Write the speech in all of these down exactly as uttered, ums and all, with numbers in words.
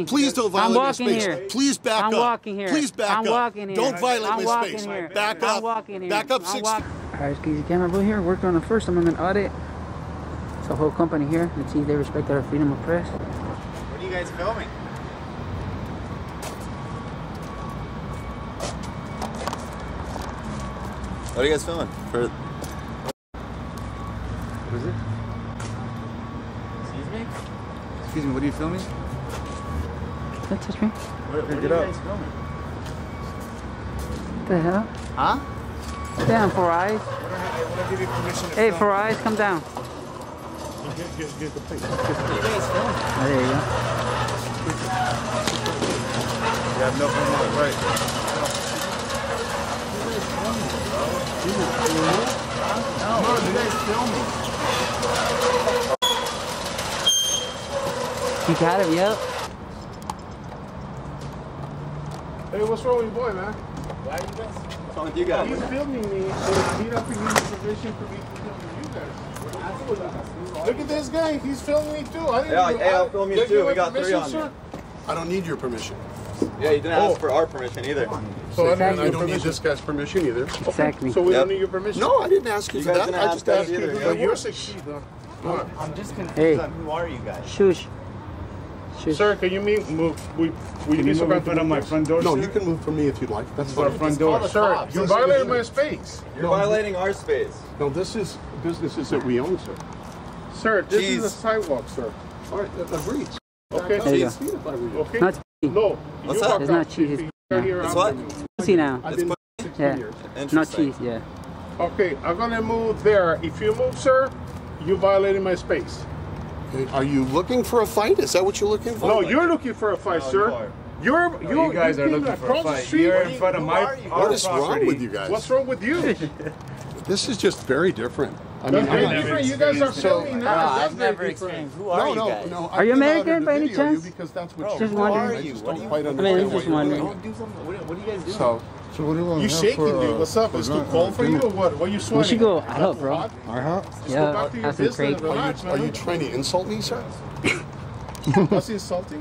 me. Please don't violate my space. Please back up. I'm walking here. Please back up. I'm walking here. Don't violate my space. Back up. I'm walking here. Back up six. All right, Skeezy Camera Blue here. Working on the First Amendment audit. It's a whole company here. Let's see if they respect our freedom of press. What are you guys filming? What are you guys filming? For... What is it? Excuse me? Excuse me, what are you filming? Don't touch me. What, what, what are you guys filming? What the hell? Huh? Damn, Four Eyes. Hey, Four Eyes, come down. Get, get, get the plate. What are you guys filming? Oh, there you go. You have no problem, right? You guys filming? No, you guys filming. You got him, yep. Hey, what's wrong with your boy, man? Why are you guys? What's wrong with you guys? He's filming me, so it's beat up and using permission for me to film you guys. Look at this guy, he's filming me too. I didn't yeah, even, hey, I'll film you too. We got three on you. I don't need your permission. Yeah, you didn't oh. ask for our permission either. So exactly. I, mean, I don't need this guy's permission either. Exactly. So we yep. don't need your permission? No, I didn't ask you, you for that. I just asked you to do that. You're six feet though. What? I'm just confused hey. on who are you guys? Shush. Shush. Sir, can you move? move we, we can you move in front of my front door? No, sir? You can move from me if you'd like. That's fine. Front door. Sir, you violated my space. You're no, violating our space. No, this is businesses that we own, sir. Sir, this Jeez. is a sidewalk, sir. All right, agreed. Okay. There you go. Okay. Not no. What's you that? It's not cheese. It's what? Pussy now. It's pussy? Yeah. Not cheese, yeah. Okay, I'm gonna move there. If you move, sir, you violated my space. Okay. Are you looking for a fight? Is that what you're looking for? No, like you're looking for a fight, no, sir. You're, you're, no, you're, you guys you're are looking for a fight. You're in front of my property. What is wrong with you guys? What's wrong with you? This is just very different. I mean, I mean, different. You guys are filming now. No, I've never explained. Who are no, no, you guys? No, no, are you American by any chance? Because that's what just wondering. I just don't quite understand what you're doing. Don't do something. What, what are you guys doing? So, so what do you want? You shaking, dude. Uh, What's up? Is it too cold for you or what? What are you sweating? We should go out, bro. Uh huh. Yeah, that's a great point. Are you trying to insult me, sir? What's insulting?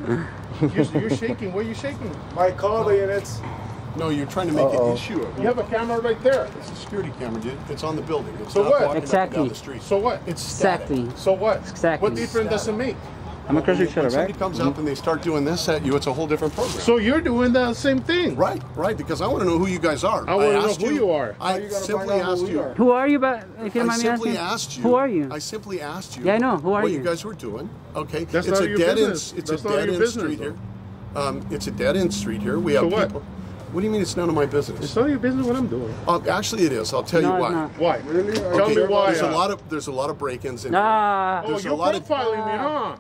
You're shaking. What are you shaking? My car units. No, you're trying to make uh -oh. an issue of it. You have a camera right there. It's a security camera, dude. It's on the building. It's so not what? Exactly. Down the street. So what? It's exactly. Static. So what? Exactly. What difference does it make? I'm a crazy shooter, right? Somebody comes mm -hmm. up and they start doing this at you. It's a whole different program. So you're doing the same thing, right? Right. Because I want to know who you guys are. I want to know who you, you are. I you simply asked you. Who are you? But if you mind me asking, asked you, who are you? I simply asked you. Yeah, I know. Who are you? What you guys were doing? Okay. That's it's not a your dead business. End. It's a dead end street here. It's a dead end street here. We have people. What do you mean it's none of my business? It's none of your business what I'm doing. Uh, actually, it is. I'll tell no, you why. Not. Why? Really? Okay. Tell me why. There's uh, a lot of there's a lot of break-ins in nah. here. There's oh, you're profiling me, huh?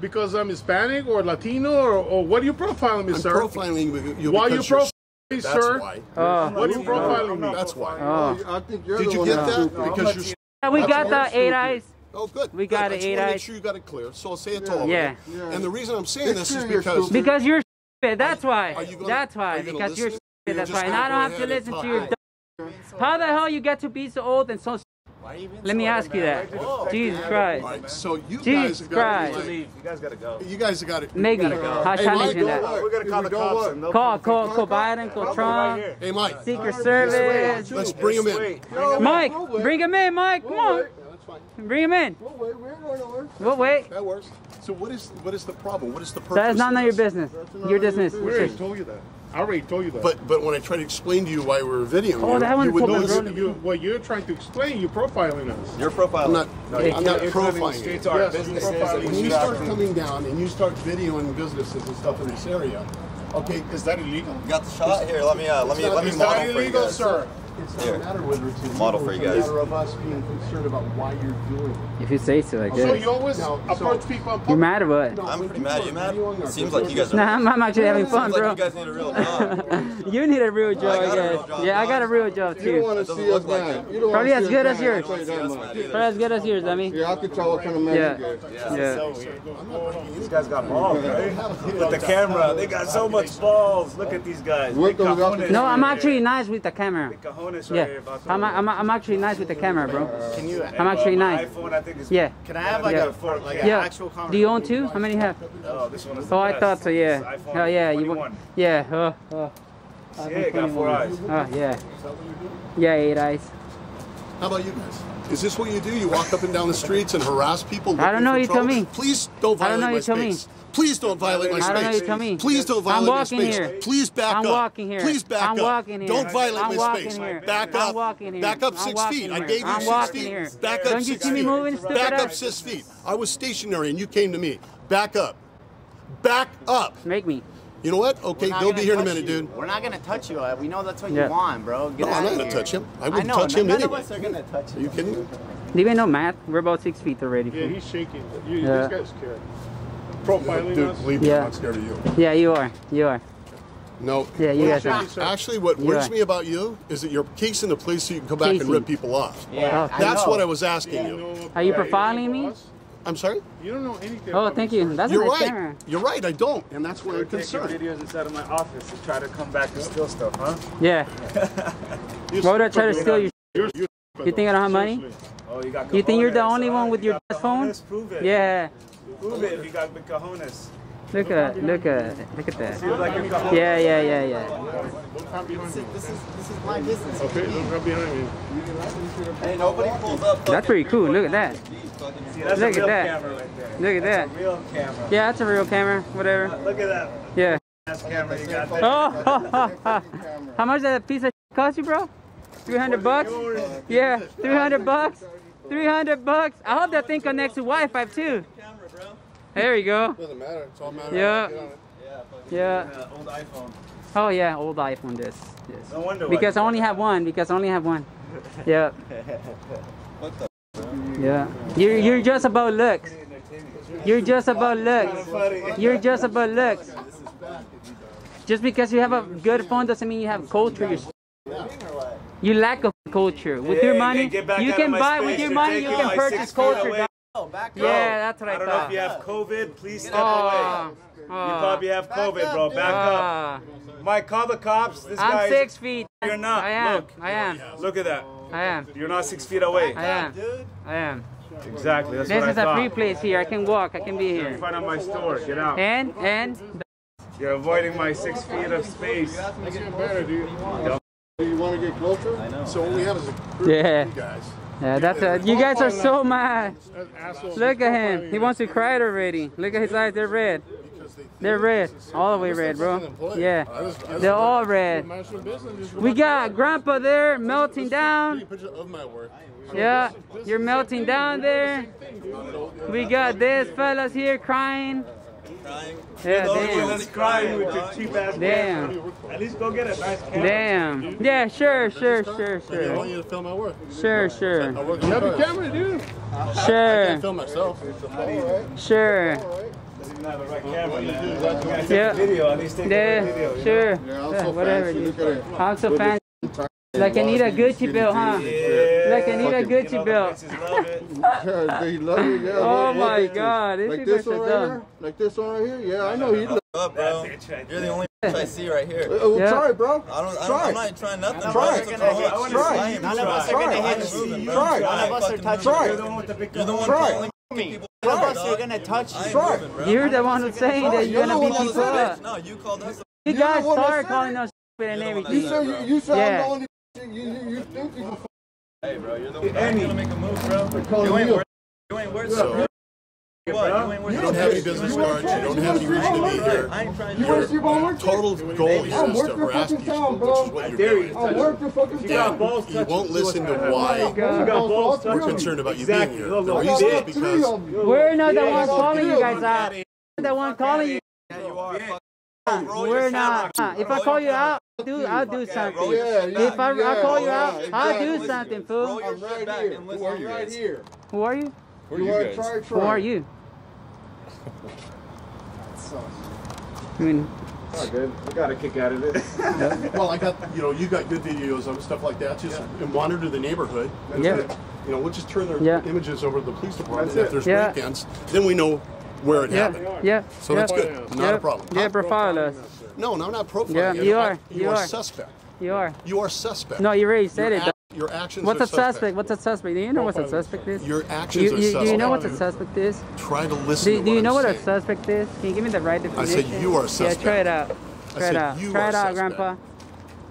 Because I'm Hispanic or Latino or, or what are you profiling me, I'm sir? I'm profiling you. Why because you profiling me, sir? That's why. Uh, what are you profiling no, me? That's why. Uh, I think you're Did you get no. that? No, because you're. Yeah, we got the eight eyes. Oh, good. We good. got it. Eight eyes. Make sure you got it clear. So I'll say it to all of you. Yeah. And the reason I'm saying this is because because you're. That's why. Gonna, that's why. You because you're stupid. That's why. And I don't have to listen to your dumb. How the hell you get to be so old and so stupid? Let me ask you that. Jesus Christ. So you guys have got to leave. You guys got to go. You guys have got to Maybe. How challenging that. We're going to call the cops. Call, call, call Biden, call Trump. Hey, Mike. Secret Service. Let's bring him in. Mike, bring him in, Mike. Come on. Bring him in. We'll wait. We're going nowhere. We'll wait. That works. So what is what is the problem? What is the purpose? That's none of your business. Your business. We already told you that. I already told you that. But but when I try to explain to you why we're videoing, oh, that you would know you, what you're trying to explain. You're profiling us. You're profiling. I'm not. No, I'm not profiling. Yes, profiling. When you start coming down and you start videoing businesses and stuff in this area, okay, is that illegal? You got the shot here. Let me uh, let me let me model for you. It's not illegal, sir. It's not a matter whether it's a model for you guys. It's a matter of us being concerned about why you're doing it. If you say so, I guess. So you always now, approach so people. You're mad or what? No, I'm pretty mad. You mad? It seems like you guys are. Nah, I'm, I'm actually having fun, bro. Like you guys need a real job. You need a real job, I guess. Job, yeah, I got a real job too. You don't want to see us mad. Probably as good as yours. Probably as good as yours, I mean. Yeah, I can tell what kind of man you get. Yeah. Yeah. These guys got balls, right? With the camera, they got so much balls. Look at these guys. No, I'm actually nice with the camera. want to show yeah. you about the I'm, I'm, I'm actually nice with the camera, bro. Can you? I'm actually nice. iPhone, I think it's yeah. Can I have like yeah. a phone, like yeah. an actual camera? Do you own two? How many have? Oh, this one is the Oh, best. I thought so, yeah. This oh, yeah. You want? Yeah. Oh, oh. Yeah, it got four eyes. Oh, yeah. Is that what you do? Yeah, eight eyes. How about you guys? Is this what you do? You walk up and down the streets and harass people? I don't know, you tell me. Please don't violate my space. Please don't violate my space. Please don't violate my space. Please back up. I'm walking here. Please back up. I'm walking here. Don't violate my space. Back up. I'm walking here. Back up six feet. I gave you six feet. Back up six feet. Don't you see me moving, stupid? Back up six feet. I was stationary and you came to me. Back up. Back up. Make me. You know what? Okay, they'll be here in a minute, dude. We're not gonna touch you. We know that's what you want, bro. No, I'm not gonna touch him. I wouldn't touch him anyway. None of us are gonna touch him. Are you kidding me? Do you know, Matt? We're about six feet already. Yeah, he's shaking. This guy's scared. Profiling us. Dude, believe me, I'm not scared of you. Yeah, you are. You are. No. Yeah, you guys are. Actually, what worries me about you is that you're casing the police so you can come back and rip people off. Yeah. That's what I was asking you. Are you profiling me? I'm sorry? You don't know anything. Oh, thank you. That's You're right. Camera. You're right. I don't. And that's where I'm concerned. Taking videos inside of my office to try to come back and steal stuff, huh? Yeah. Why would I try to steal your shit? You think I don't have money? Oh, you got cojones. You think you're the only one with your phone? Prove it. Yeah. Prove it. You got big cojones. Look at, look at, look at that. Yeah, yeah, yeah, yeah. This is, this is my business. Okay, look right behind me. Hey, nobody pulls up. That's pretty cool. Look at that. See, that's look a real at that. Camera right there. Look at that's that. A real camera. Yeah, that's a real camera. Whatever. Uh, look at that. Yeah. That's camera you got there. Oh. How much did that piece of shit cost you, bro? three hundred bucks? Yeah, three hundred bucks. three hundred bucks. I hope that thing connects to Wi-Fi too. There you go. Doesn't matter. It's all matter. Yeah. Yeah. Yeah. Old iPhone. Oh yeah, old iPhone. This. Yes. No wonder. Because I only have one. Because I only have one. Yeah. What the? Yeah, you're, you're just about looks. You're just about looks. You're just about looks. Just because you have a good phone doesn't mean you have culture. You lack of culture. With your money, you can buy, with your money, you can purchase culture. Back up. Yeah, that's what I, I don't thought. know if you have COVID, please step uh, away. Uh, you probably have COVID, bro. Back up. Uh, Mike, call the cops. This I'm guy six feet. You're not. I am. Look. I am. Look at that. I am. You're not six feet away. I am. I am. Exactly. That's this what is I a free place here. I can walk. I can be here. You're in front of my store. Get out. And and. You're avoiding my six feet of space. That's better, dude. You want to get closer? I know. So what we have is a group yeah. of you guys. Yeah, that's a, you guys are so mad. Look at him. He wants to cry already. Look at his eyes. They're red. They're red. All the way red, bro. Yeah. They're all red. We got Grandpa there melting down. Yeah. You're melting down there. We got this fellas here crying. Crying. Yeah, damn. Crying with your cheap ass damn. At least go get a nice camera. Damn. Yeah, sure, sure, sure, sure. I want you to film my work. Sure, sure. I work. You have your camera, dude. Sure. I can't film myself. Sure. Doesn't have a right camera. Yeah. Video. At least take a video. Sure. Yeah, whatever, dude. I'm so fancy. Like I need a Gucci belt, huh? Yeah. Like I need a Gucci belt. Oh my God, this is so dumb. Like this one right here? Yeah, I know you look up, bro. You're the only I see right here. Well, try, bro. I don't. I'm not trying nothing. Try. Try. None of us are gonna hit you. Try. None of us are touching you. You're the one with the big gun. Try. Me. None of us are gonna touch you. You're the one who's saying that you're gonna beat people up. No, you called us. You guys are calling us. You said you, you said yeah. I'm the only you, you, you think you can f Hey bro, you're the one that's gonna make a move, bro. You ain't worth you ain't worth so. You don't have any business cards, you don't have any reason to be here. I ain't trying to do it. Total goal is just to harass people, which is what you're doing. I work your fucking town. You won't listen to why we're concerned about you being here. The reason is because we're not the one calling you guys out. We're not the one calling you. Yeah, you are. We're not. If I call you out, dude, I'll do something. Yeah, yeah, if I, yeah, I call you yeah, out, exactly. I'll do something, fool. I'm right here. Who are you? Right here. Who are you? Who are you? Are try, try. Who are you? That sucks. I mean, it's all good. I got a kick out of it. Well, I got you know, you got good videos of stuff like that. Just yeah. monitor the neighborhood. That's yeah. It. You know, we'll just turn their yeah. images over to the police department. If there's yeah. weekends, then we know where it yeah. happened. Yeah. So yeah. that's good. Not yeah. a problem. Yeah, profile us. No, no, I'm not profiling. Yeah, you, you know, are. I, you, you are. You are suspect. You are. You are suspect. No, you already said your it. Your actions what's are a suspect. suspect. What's a suspect? Do you know what a suspect is? Your actions you, you, are suspect. Do you know what a suspect is? Try to listen do, to do what you know I'm what saying. a suspect is? Can you give me the right definition? I said you are a suspect. Yeah, try it out. Try I it out. You try are it out, suspect. Grandpa.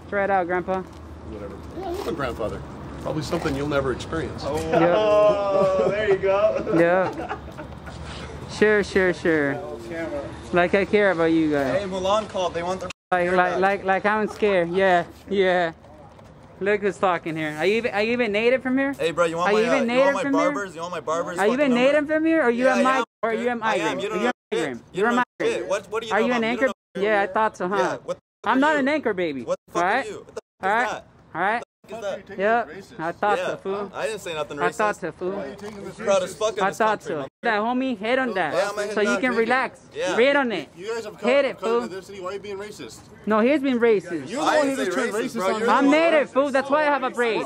Try it out, Grandpa. Whatever. Yeah, I'm a grandfather. Probably something you'll never experience. Oh, yep. oh there you go. Yeah. Sure, sure, sure. Like I care about you guys. Hey, Mulan called. They want their like, like, like, like I'm scared. Yeah, yeah. Look who's talking here. Are you even, are you even native from here? Hey, bro, you want are my, you even uh, you want my barbers? Here? You want my barbers? Are you even native number? from here? Or you yeah, a migrant? Or you a migrant? You're a migrant. You're a migrant. What? What do you? Are you an anchor? Yeah, I thought so, huh? Yeah, what I'm not an anchor baby. What the fuck are you? All right. All right. Yep. I thought yeah, so, fool. I didn't say nothing racist. I thought so, fool. I thought so. Hit that, homie. Hit on that. Yeah, so you can relax. Yeah. Read on it. You guys have come, hit it, fool. Why are you being racist? No, he's being racist. You're the one who just turned racist on me. I'm native, fool. That's why I have a brace.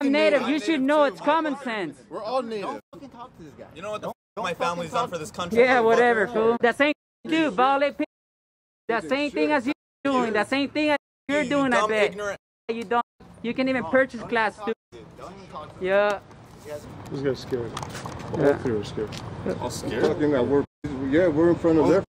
I'm native. You should know it's common sense. We're all native. Don't fucking talk to this guy. You know what? My family's not for this country. Yeah, whatever, fool. That same do, violate people. That same thing as you're doing. That same thing as you're doing, I bet. You don't. You can even purchase don't glass too. Yeah. These guys are scared. All three are scared. All scared? We're, yeah, we're in front of oh, their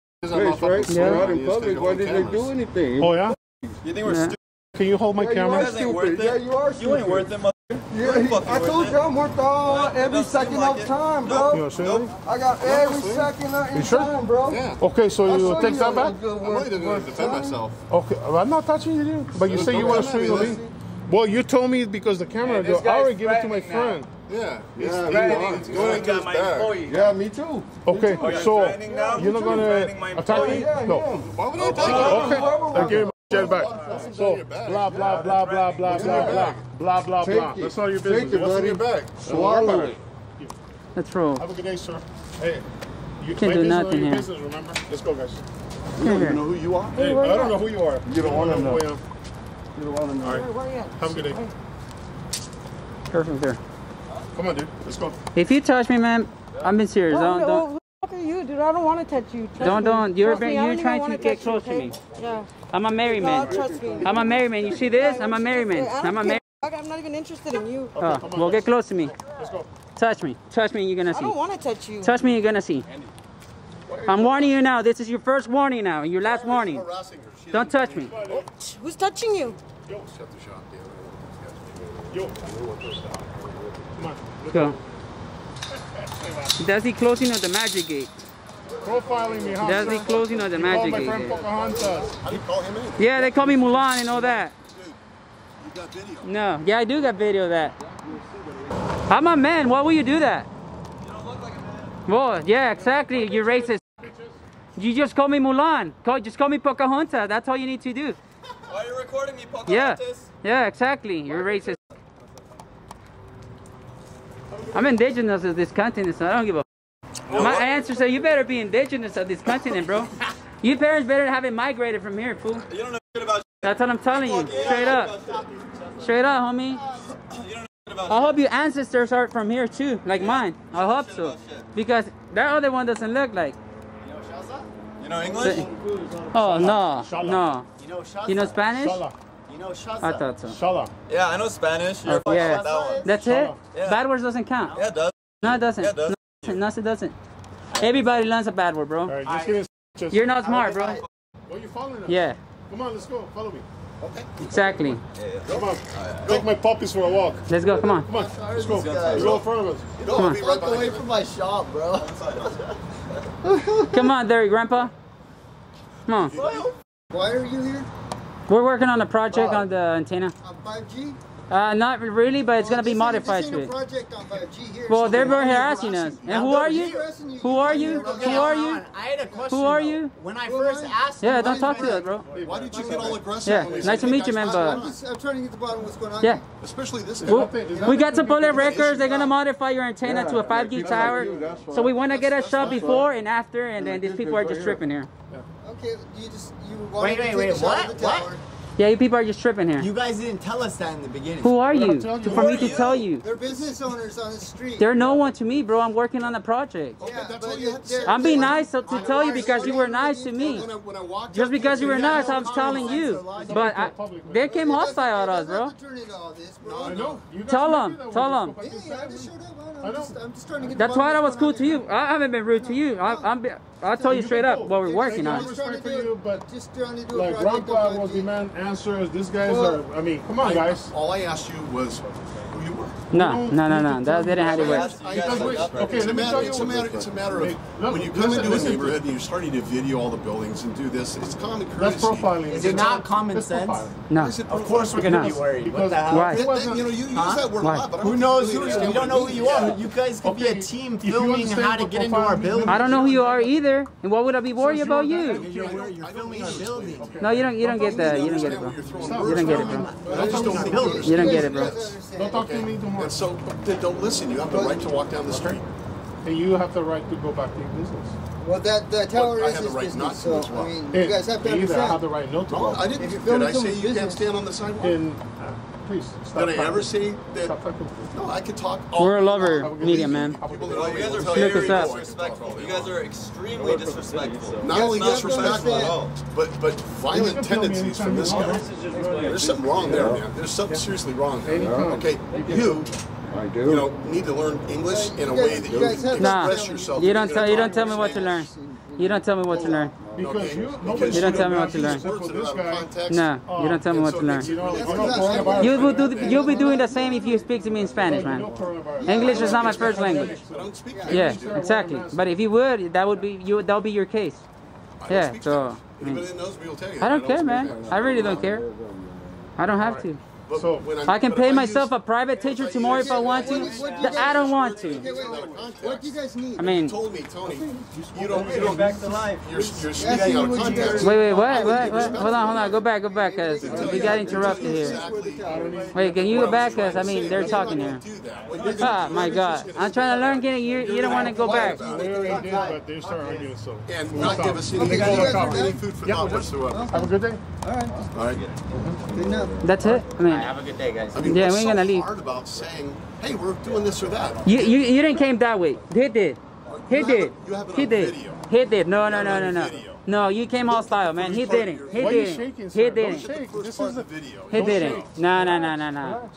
face, right? Yeah. We're out in public. Why did cameras. they do anything? Oh, yeah? You think we're yeah. stupid? Can you hold my yeah, camera? You ain't worth it. Yeah, you are stupid. You ain't worth it, mother. Yeah, he, I told you I'm worth all no, every second like of time, bro. No, no, I got no, every no, second of you sure? time, bro. Yeah. Okay, so you take that back? I'm not even going to defend myself. Okay, I'm not touching you, but you say you want to swing with me? Well, you told me because the camera, yeah, I already gave it to my friend. Now. Yeah, it's yeah, it's going to my employee. Yeah, me too. Okay, me too. so you're not going to attack me? Yeah, no. Yeah. Why would I attack you? Okay, okay. I gave my shit back. Right. So, blah, blah, blah, blah, blah, blah, blah, blah, blah, blah. That's all your business. Take it, buddy. What's in your bag? Swallow it. Let's roll. Have a good day, sir. Hey, you can't do nothing here. Business, remember? Let's go, guys. You don't even know who you are? Hey, I don't know who you are. You don't want to know. You're the one in the All right. Where Have a good day. Perfect here. Come on, dude. Let's go. If you touch me, man, I'm being serious. Don't, don't. don't. What the fuck are you, dude? I don't want to touch you. Trust don't, me. don't. You're, me, you're trying to get close you, to me. Yeah. I'm a married man. No, trust me. I'm a married man. You see this? I'm a married man. I'm a married I'm not even interested in you. Okay, oh, on, well, guys. get close to me. Let's go. Touch me. Touch me, you're going to see. I don't want to touch you. Touch me, you're going to see. Andy. I'm warning you now. This is your first warning now, and your last warning. Don't touch me. Oh, who's touching you? Yo, shut the shop. Yo, come on. Go. That's the closing of the magic gate. Profiling me, huh? That's the closing of the you magic gate. Did you call him in? Yeah, they call me Mulan and all that. Dude, you got video. No, yeah, I do got video of that. I'm a man. Why will you do that? Well, yeah, exactly. You racist. You just call me Mulan. Call, just call me Pocahontas. That's all you need to do. Why are you recording me, Pocahontas? Yeah, yeah, exactly. You're racist. I'm indigenous of this continent, so I don't give a no, My ancestors, you better be indigenous of this continent, bro. Your parents better have it migrated from here, fool. You don't know shit about shit. That's what I'm telling you. Straight up. Straight up, homie. You don't I hope your ancestors are from here too, like yeah. mine. I hope so, because that other one doesn't look like. You know Shaza? You know English? The, oh no, Shala. no. You know, you know Spanish? Shala. You know Shaza? I thought so. Shala. Yeah, I know Spanish. You're oh, yeah. That one. That's Shala. it. Yeah. Bad words doesn't count. Yeah, it does. No, it doesn't. Yeah, it does. No, no, it doesn't. Everybody learns a bad word, bro. Right, just I, just, you're not smart, I, bro. Well, you're following us. Yeah. Come on, let's go. Follow me. Okay. Exactly. Yeah, yeah. Come on. Right. Take my puppies for a walk. Let's go. Come on. Come on. Let's go. Let's go in front of us. You don't want to be right away from my shop, bro. Come on, there, Grandpa. Come on. Why are you here? We're working on a project uh, on the antenna. On five G? Uh, not really, but it's well, gonna be modified to it. Project on five G here, well, so they're harassing us. And who are you? Who are you? Who are you? I had a question. Who are you? When I first asked. Yeah, don't talk to us, bro. Why did you get all aggressive? Yeah, nice to meet you, man. But I'm trying to get the bottom of what's going on. Yeah, especially this. We got some bullet records. They're gonna modify your antenna to a five G tower. So we want to get a shot before and after, and then these people are just tripping here. Okay, you just you. Wait, wait, wait. What? What? Yeah, you people are just tripping here. You guys didn't tell us that in the beginning. Who are you? you. For me to you? tell you. They're business owners on the street. They're no one to me, bro. I'm working on a project. Okay, yeah, that's what you have to I'm being nice to I tell you because you were nice to me. When I, when I just because you, you were nice, I was telling you. But I, they came hostile at us, bro. Tell them. Tell them. That's why I was cool to you. I haven't been rude to you. I'm. I'll tell you straight up what we're working on. Like Rampa was the man. Answers. These guys well, are. I mean, come on, I, guys. All I asked you was who you were. No, no, no, no. That didn't have to work. Okay, let me tell you. It's a matter. It's a matter of when you come into a neighborhood and you're starting to video all the buildings and do this. It's common courtesy. That's profiling. Is it not common sense? No. Of course we're gonna be worried. What the hell? Why? You know, you use that word a lot, but who knows? You don't know who you are. You guys could be a team filming how to get into our building. I don't know who you are either. And why would I be worried about you? You're filming our building. No, you don't. You don't get that. You don't get it, bro. You don't get it, bro. You don't get it, bro. Don't talk to me. And so they don't listen. You have the right to walk down the street. And you have the right to go back to your business. Well, that, that tower well, is his right business, so, well. I mean, you hey, guys have to understand. I have the right not to well, I didn't, Did I say you business. can't stand on the sidewalk? In, uh, please, stop Did I ever say that? No, I could talk. All We're a lover media, man. You guys are very disrespectful. You guys are extremely disrespectful. Not only disrespectful at all, but, but violent tendencies from this guy. There's something wrong there, man. There's something seriously wrong there. Okay, you... I do. You know, need to learn English in a way that you can express yourself. You don't tell. You don't tell me what to learn. You don't tell me what to learn. Because you, you don't tell me what to learn. No, you don't tell me what to learn. You will do. The, you'll be doing the same if you speak to me in Spanish, man. English is not my first language. Yeah, exactly. But if you would, that would be you. That'll be your case. Yeah. So. I, mean, I don't care, man. I really don't care. I don't have to. So when I, I can pay I myself use, a private teacher tomorrow if I want to. I don't want to. What do you guys need? I mean, told me, Tony, you don't go back to life. You're, you're speaking out of context. Wait, wait, what? What? What? Hold on, hold on. Go back, go back, cause we got interrupted here. Wait, can you go back, cause I mean they're talking here. Ah, my God, I'm trying to learn. Getting you, you don't want to go back. And not give us any food for thought whatsoever. Have a good day. All right. All right. Good enough. That's it. I mean. Have a good day, guys. I mean, yeah, we ain't gonna leave. Hard about saying, hey, we're doing this or that. You you you didn't came that way. He did. He did. He did. He did. No no no no no. No, you came hostile, man. He didn't. He didn't. He didn't. This is the video. He didn't. No no no no no.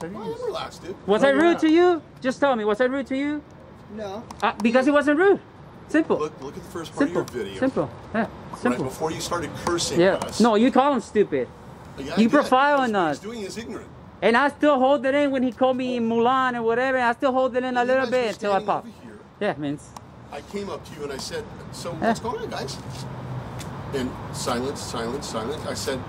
Was I rude to you? Just tell me. Was I rude to you? No. Uh, because it wasn't rude. Simple. Look, look at the first part Simple. of your video. Simple. Yeah. Simple. Right before you started cursing yeah. us. No, you call him stupid. Yeah, you profiling us. Doing is ignorant. And I still hold it in when he called me in Mulan or whatever. I still hold it in and a little bit until I pop. Yeah, means. I came up to you and I said, so yeah. what's going on, guys? And silence, silence, silence. I said,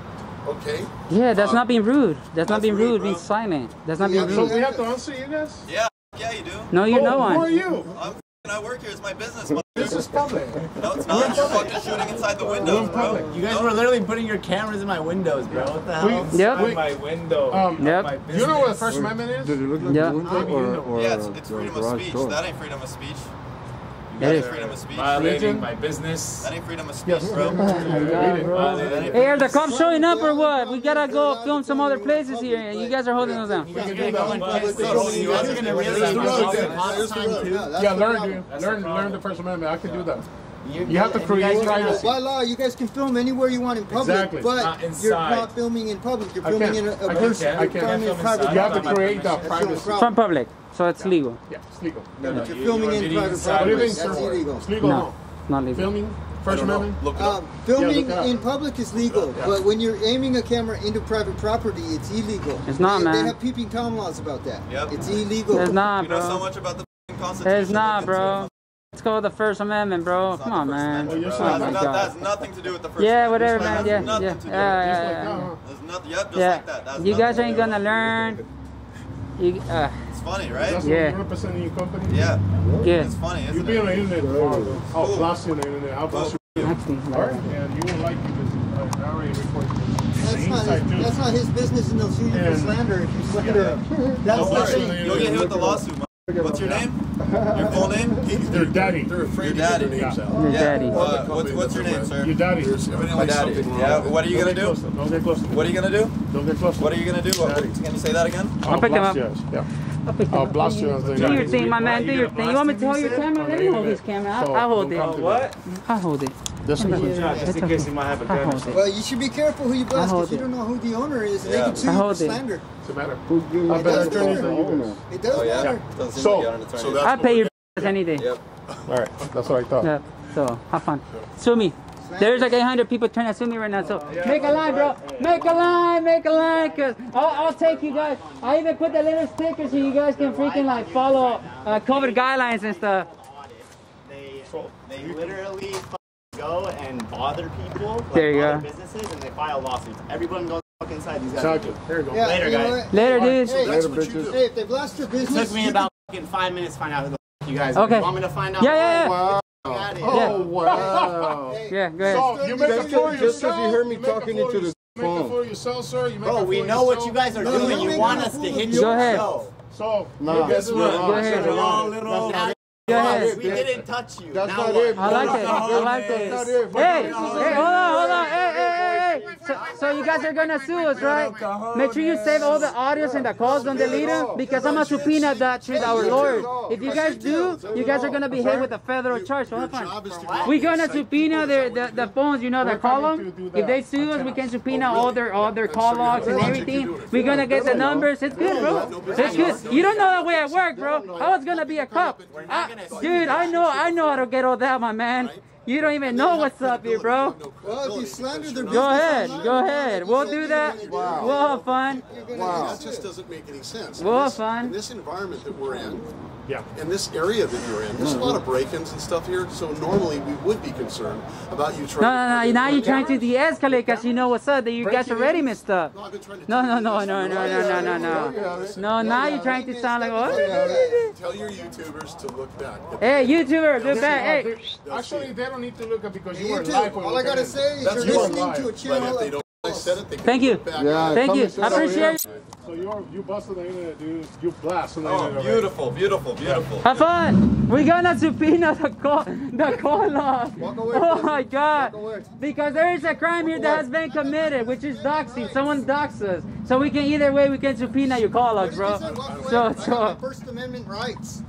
okay. Yeah, that's uh, not being rude. That's, that's not being rude. Being silent. That's not yeah, being rude. So we have to answer you guys? Yeah. Yeah, you do. No, you're oh, no one. Who are you? I'm I work here. It's my business. This is public. No, it's not. You're fucking shooting inside the windows, bro. You guys were literally putting your cameras in my windows, bro. What the hell? Yep. Inside my window. Um, yep. My you know what the First Amendment is? Does it look like yep. the window or, or yeah, it's, it's freedom of speech. Door. That ain't freedom of speech. You guys are freedom of speech. Violating my business. That ain't freedom of speech, bro. Hey, are the cops showing up or what? We gotta go film some other places here, and you guys are holding us down. Yeah, learn, learn, learn the First Amendment. I can do that. You, you have to create privacy. By law, you guys can film anywhere you want in public, exactly. but not you're not filming in public. You're filming in a, a I can't. I can't. You have to create that privacy from public, so it's yeah. legal. Yeah, it's legal. No, no, no. You're, you're filming in private property. That's illegal. It's legal. No, not legal. Filming. First Amendment. Look uh, filming yeah, look in public is legal, yeah. but when you're aiming a camera into private property, it's illegal. It's not, they, man. They have peeping tom laws about that. Yep. It's illegal. It's not, bro. You know so much about the Constitution. It's not, bro. Let's go with the First Amendment, bro. Come on, man. Well, that's, oh, no, that's nothing to do with the First yeah, Amendment. Yeah, whatever, man. Yeah, yeah, yeah. There's nothing. Yep, just yeah. like that. That's you guys ain't gonna learn. You, uh, it's funny, right? That's yeah. one hundred percent your company. Yeah. Yeah. It's funny, isn't you it? You be on the internet, bro. I'll blast you on the internet. I'll blast you. Alright, and you will like your business. I already reported you. That's not, his, that's not his business, and they'll sue you for slander if you slander. Don't worry. You'll get hit with the lawsuit. What's your name? You're called in? He, your daddy. They're afraid to get their names out. Your daddy. Uh, what's, what's your name, sir? Your daddy. My daddy. Yeah. What are you going to do? Don't get close to me. What are you going to do? Don't get close to me. What are you going to do? Can you say that again? I'll pick him up. Yeah. I'll blast you. Do your thing, my man. Do your thing. You want me to hold your camera? Let me hold this camera. I'll hold it. What? I'll hold it. This one, just in case he might have a gun. Well, you should be careful who you blast because you don't know who the owner is. They can sue you for slander. It doesn't matter. It does matter. It does matter. So I pay your bills any day. Yep. All right. That's what I thought. Yep. So have fun. Sue me. There's like eight hundred people trying to sue me right now. So make a line, bro. Make a line. Make a line. Cause I'll, I'll take you guys. I even put the little stickers so you guys can freaking like follow uh, COVID guidelines and stuff. They they literally go and bother people. Like, there you go. Businesses and they file lawsuits. Everyone goes. Inside these guys. Exactly. There you go. Yeah, later, you know guys. Later, dudes. Hey, later, bitches. Hey, if they blast your business. It took me about fucking five minutes to find out who the fuck you guys are. Okay. You want me to find out? Yeah, yeah, yeah. Wow. Oh, wow. Hey, yeah, go ahead. So, you make it for yourself. Just because you heard me talking into the phone. You make it for yourself, sir. You make it for yourself. Bro, we know what you guys are doing. You want us to hit you. Go ahead. So, guess what? Go ahead. Yes. We didn't touch you. That's not it. I like it. I like this. Hey, hey, hold on, hold on. Hey, hey, hey. So, so you guys are gonna sue us, right? Make sure you save all the audios and the calls, don't delete them, because I'm a subpoena that shit our lord. If you guys do, you guys are gonna be hit with a federal charge. So we're gonna subpoena their the, the phones, you know, the column. If they sue us, we can subpoena all their all their call logs and everything. We're gonna get the numbers. It's good, bro. It's good. You don't know that way at work, bro. I was gonna be a cop. I, Dude, I know, I know how to get all that, my man. You don't even know what's up here, bro. Well, if you slander their business, go ahead, go ahead. We'll do that. Wow. We'll have fun. Wow. That just doesn't make any sense. We'll have fun. In this environment that we're in, yeah, in this area that you're in, there's a lot of break-ins and stuff here. So normally we would be concerned about you trying. No, no, no. Now you're trying to de-escalate because you know what's up. That you guys already messed up. No, no, no, no, no, no, no, no. No, now you're trying to sound like what? Tell your YouTubers to look back. Hey, YouTuber, look back. Hey. Actually, they don't need to look up because you were live. All I gotta say is you're listening to a channel. Thank you. Yeah, thank you. I appreciate it. So you you bust on the internet, dude. You blast on the internet. Oh, beautiful, beautiful, beautiful. Have fun. We're gonna subpoena the call, the call log. Walk away. Oh my God. Because there is a crime here that has been committed, which is doxing. Someone doxes us. So we can either way, we can subpoena your call log, bro. So so. First Amendment rights.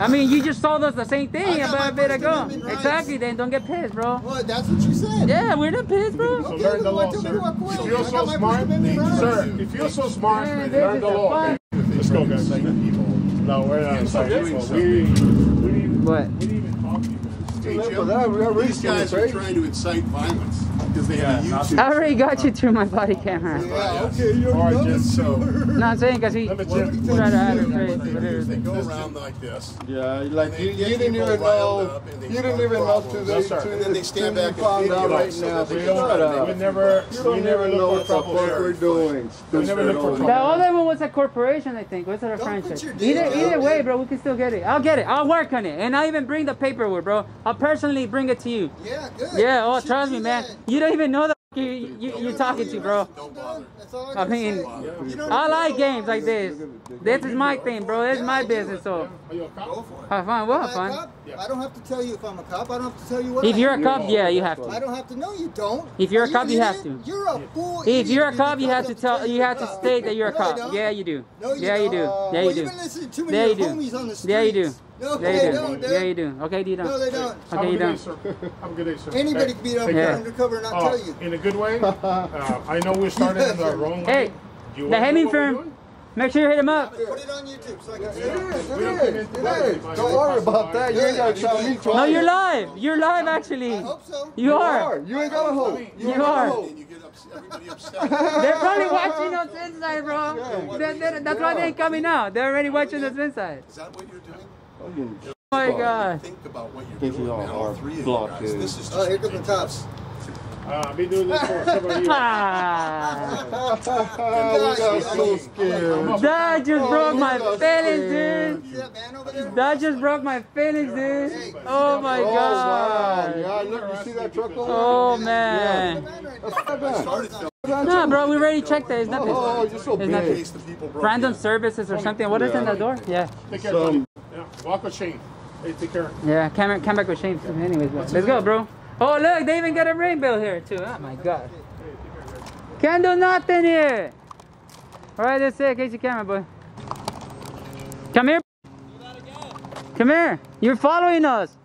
I mean, you just told us the same thing about a bit ago. Exactly, then don't get pissed, bro. Well, that's what you said. Yeah, we're not pissed, bro. So okay, learn the law, sir. If you're so smart, sir, if you're so smart, then learn the law. Let's go, guys. No, we're not. What? We didn't even talk to you. These guys are trying to incite violence because they have YouTube. I already got you through my body camera. Yeah, okay, you're right, so. No, I'm saying because he tried to add it crazy. They go around like this. Yeah, like you didn't even know. You didn't even know to the. Then they stand back and out right now. We never, we never know what we're doing. We never look for trouble. That other one was a corporation, I think. Was it a franchise? Either, either way, bro, we can still get it. I'll get it. I'll work on it, and I even bring the paperwork, bro. I'll personally bring it to you. Yeah, good. Yeah, oh, trust me, man. You don't even know the f*** you, you, you're talking to, bro. Don't bother. I mean, I like games like this. This is my thing, bro. This is my business, so. Are you a cop? Go for it. Have fun. We'll have fun. I don't have to tell you if I'm a cop. I don't have to tell you what I am. If you're a cop, yeah, you have to. I don't have to. No, you don't. If you're a cop, you have to. You're a fool. If you're a cop, you have to tell. You have to state that you're a cop. Yeah, you do. Yeah, you do. Yeah, you do. Yeah, you do. Yeah, you do. No, they, they don't. don't. Yeah, you do. Okay, you don't. No, they don't. Okay, okay you don't. Day, have a good day, sir. Anybody can beat up yeah. undercover and not uh, tell you. In a good way. Uh, I know we started in the wrong way. Hey, the Hemming firm. Make sure you hit him up. Put it on YouTube so I can see it. It is, it is, it is. Don't worry about that. You ain't got to tell me twice. No, you're live. You're live, actually. I hope so. You are. You ain't got a hope. You are. They're probably watching us inside, bro. That's why they ain't coming out. They're already watching us inside. Is that what you're doing? Oh my God! Think about what you're doing now. Three of you guys. This is just. Oh, here comes the tops. I've been doing this for several years. That just broke my feelings, dude. That just broke my feelings, dude. Oh my God! Yeah, look, you see that truck over there? Oh man! That's not bad. No, bro, we already checked that. It's nothing. Oh, you're so big. Random services or something. What is in that door? Yeah. Walk with Shane. Hey, take care. Yeah, come, come back with Shane. Yeah. Anyways, let's go, bro. Oh, look, they even got a rain bill here, too. Oh, my God. Can't do nothing here. All right, that's it. Get your camera, boy. Come here. Do that again. Come here. You're following us.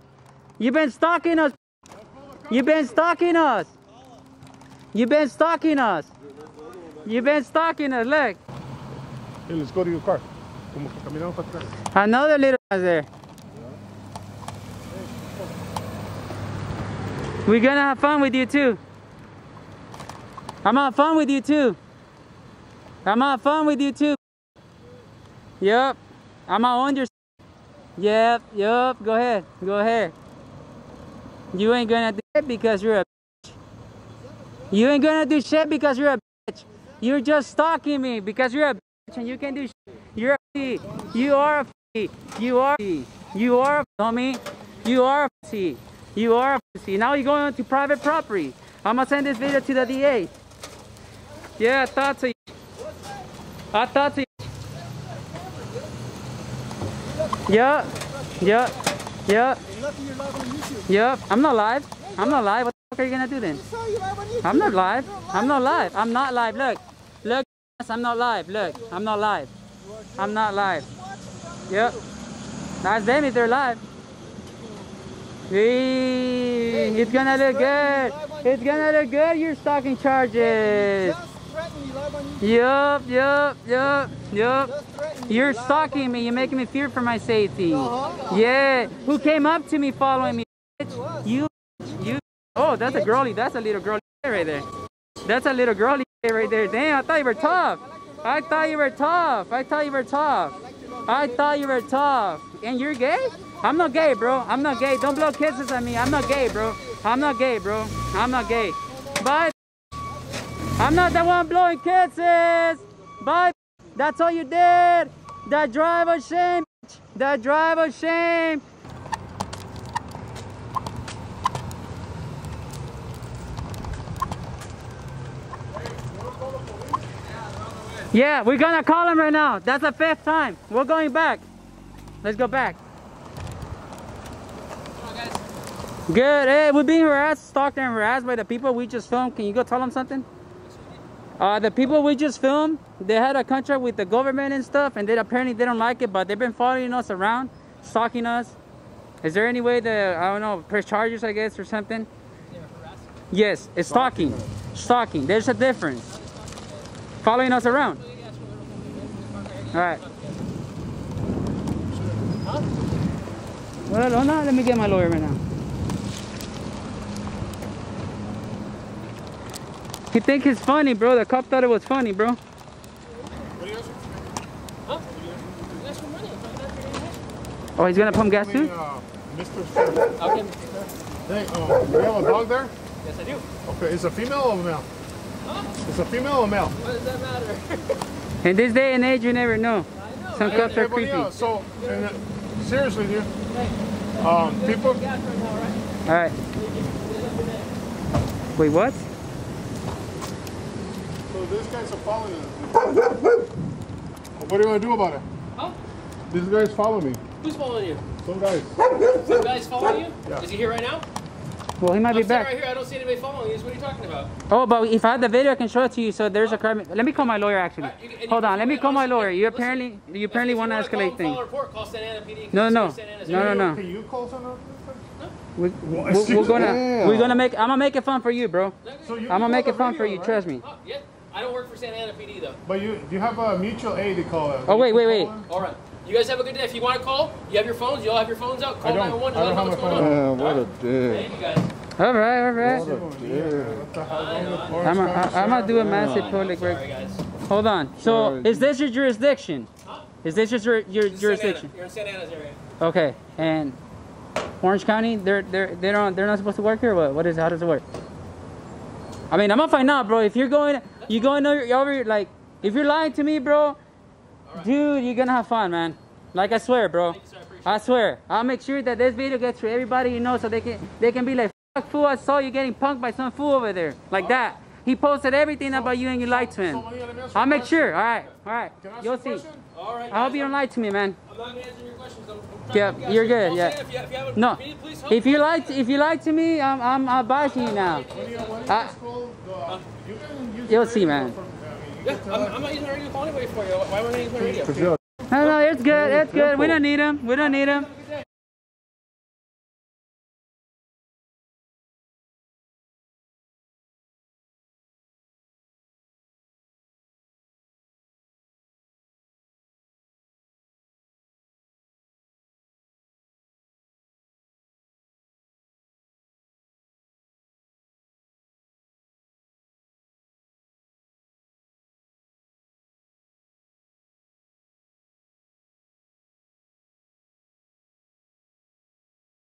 You've been stalking us. You've been stalking us. You've been stalking us. You've been stalking us. Look. Hey, let's go to your car. Another little one there. We're gonna have fun with you too. I'm on fun with you too. I'm on fun with you too. Yep. I'm on your. Yep. Yep. Go ahead. Go ahead. You ain't gonna do shit because you're a bitch. You ain't gonna do shit because you're a bitch. You're just stalking me because you're a bitch and you can do shit. You're a f***y. You are a f***y. You are a f***y. You are a dummy. You are a f***y. You are a f***y. Now you're going to private property. I'm gonna send this video to the D A. Yeah, I thought so. I thought so. Yeah, yeah, yeah. Yep, I'm not live. I'm not live. What the fuck are you gonna do then? I'm not live. I'm not live. I'm not live. Look, look. I'm not live. Look, I'm not live. I'm not live. Yep. That's them if they're live. Hey, it's gonna look good. It's gonna look good. Your stalking charges. Yup, yup, yup, yup. You're stalking me. You're making me fear for my safety. Yeah. Who came up to me following me? Bitch? You, you. Oh, that's a girlie. That's a little girlie right there. That's a little girlie right there. Damn, I thought you were tough. I thought you were tough. I thought you were tough. I thought you were tough. And you're gay? I'm not gay, bro. I'm not gay. Don't blow kisses at me. I'm not gay, bro. I'm not gay, bro. I'm not gay. Bye. I'm not the one blowing kisses. Bye. That's all you did. That drive of shame. That drive of shame. Yeah, we're gonna call him right now. That's the fifth time. We're going back. Let's go back. Hello, guys. Good. Hey, we're being harassed, stalked, and harassed by the people we just filmed. Can you go tell them something? Uh, the people we just filmed, they had a contract with the government and stuff, and they apparently they don't like it, but they've been following us around, stalking us. Is there any way that, I don't know, press charges, I guess, or something? They're harassing. Yes, it's stalking. Stalking. There's a difference. Following us around. All right. Well, no, no, let me get my lawyer right now. He think it's funny, bro. The cop thought it was funny, bro. Oh, he's gonna pump gas too? Uh, Mister Okay. Hey, uh, do you have a dog there? Yes, I do. Okay, is it a female or a male? Huh? It's a female or male? What does that matter? In this day and age, you never know. I know. Some cops are creepy. Else. So, and, uh, seriously, dude. Um, people. All right. Wait, what? So these guys are following us. What are you gonna do about it? Huh? These guys follow me. Who's following you? Some guys. Some guys following you? Yeah. Is he here right now? Well, he might I'm be back. Right here. I don't see anybody following you. What are you talking about? Oh, but if I have the video, I can show it to you. So there's a crime. Let me call my lawyer, actually. Right, you, you, Hold on. Let me call my lawyer. You listen, apparently you apparently want to escalate things. No, no, no, no, no. Can you call Santa Ana? No. We, we're, we're gonna yeah. we're gonna make. I'm gonna make it fun for you, bro. So you I'm gonna make it fun video, for you. Right? Trust me. Oh, yeah. I don't work for Santa Ana P D though. But you you have a mutual aid to call out. Oh wait, wait, wait. All right. You guys have a good day. If you want to call, you have your phones. You all have your phones out. Call nine one one. I don't have my phone. Yeah, what a dick. Thank you guys. All right, all right. What a dick. I'm a, I'm gonna do a massive public record. Hold on. So is this your jurisdiction? Huh? Is this your your jurisdiction? You're in Santa Ana's area. Okay. And Orange County, they're they're they don't they're not supposed to work here. Or what what is how does it work? I mean, I'm gonna find out, bro. If you're going, you going over like if you're lying to me, bro. Right. Dude, you're gonna have fun, man. Like I swear, bro. You, sir, I, I swear. I'll make sure that this video gets to everybody you know, so they can they can be like, "Fuck fool, I saw you getting punked by some fool over there." Like all that. Right. He posted everything so, about you and you so, lied to him. So let me, let me I'll make question. sure. All right. All right. Can I You'll see. All right, I guys, hope you don't lie to me, man. I'm not answering your questions. I'm, I'm yeah, you you're good. Yeah. If you, if you have a no. Meeting, please help if you lied, if you lied to me, I'm, I'm, I'm advising you now. When you, when uh, school, the, uh, you can use you'll see, man. From, I mean, yeah, I'm, I'm not using radio anyway for you. Why weren't I using radio? No, no, it's good. It's good. We don't need him. We don't need him.